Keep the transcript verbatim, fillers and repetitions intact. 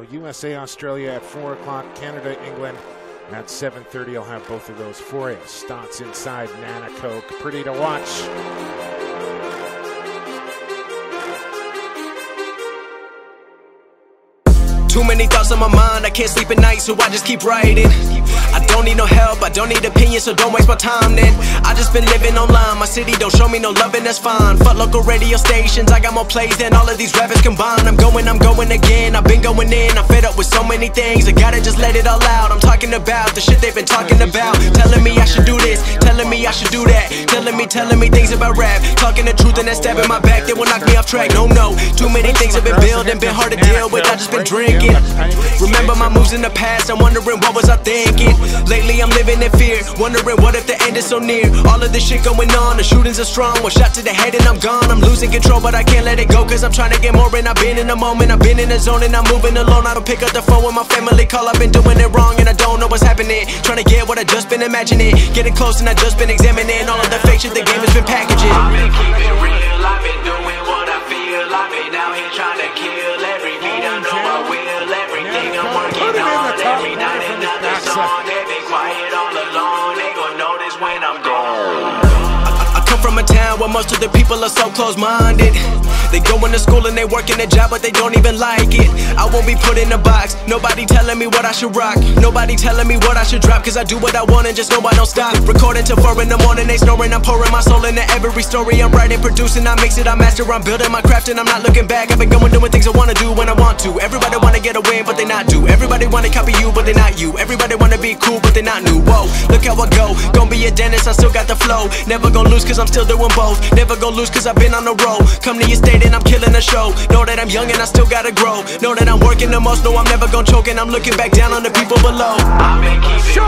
So U S A, Australia at four o'clock, Canada, England at seven thirty. I'll have both of those for you. Stotts inside, Nanakoke. Pretty to watch. Too many thoughts on my mind, I can't sleep at night, so I just keep writing. I don't need no help, I don't need opinions, so don't waste my time then. I just been living online, my city don't show me no loving, that's fine. Fuck local radio stations, I got more plays than all of these rappers combined. I'm going, I'm going again, I've been going in, I'm fed up with so many things. I gotta just let it all out, I'm talking about the shit they've been talking about. Telling me I should do this, telling me I should do that. Telling me, telling me things about rap. Talking the truth and that stab in my back, they will knock me off track, no, no. Too many things have been building, been hard to deal with, I just been drinking. Remember my moves in the past, I'm wondering what was I thinking. Lately I'm living in fear, wondering what if the end is so near. All of this shit going on, the shootings are strong. One shot to the head and I'm gone. I'm losing control but I can't let it go, cause I'm trying to get more. And I've been in the moment, I've been in the zone, and I'm moving alone. I don't pick up the phone when my family call, I've been doing it wrong and I don't know what's happening. Trying to get what I just been imagining, getting close and I just been examining all of the fake shit the game has been packaging. I've been keeping real, I've been doing what I feel, I've been out here trying to kill every beat I know. Every night another song, they be quiet all alone, they gon' notice when I'm gone. I, I come from a town where most of the people are so close-minded. They going to school and they working a job, but they don't even like it. I won't be put in a box, nobody telling me what I should rock, nobody telling me what I should drop, cause I do what I want and just know I don't stop. Recording till four in the morning, they snoring, I'm pouring my soul into every story. I'm writing, producing, I mix it, I master, I'm building my craft and I'm not looking back. I've been going doing things I wanna do when I want to. Everybody wanna get a win, but they not do. Everybody wanna copy you, but they not you. Everybody wanna be cool, but they not new. Whoa, look how I go, gon' be a dentist, I still got the flow. Never gon' lose cause I'm still doing both, never gon' lose cause I've been on the road. Come to your state and I'm killing the show. Know that I'm young and I still gotta grow. Know that I'm working the most, no I'm never gonna choke, and I'm looking back down on the people below. I've been keeping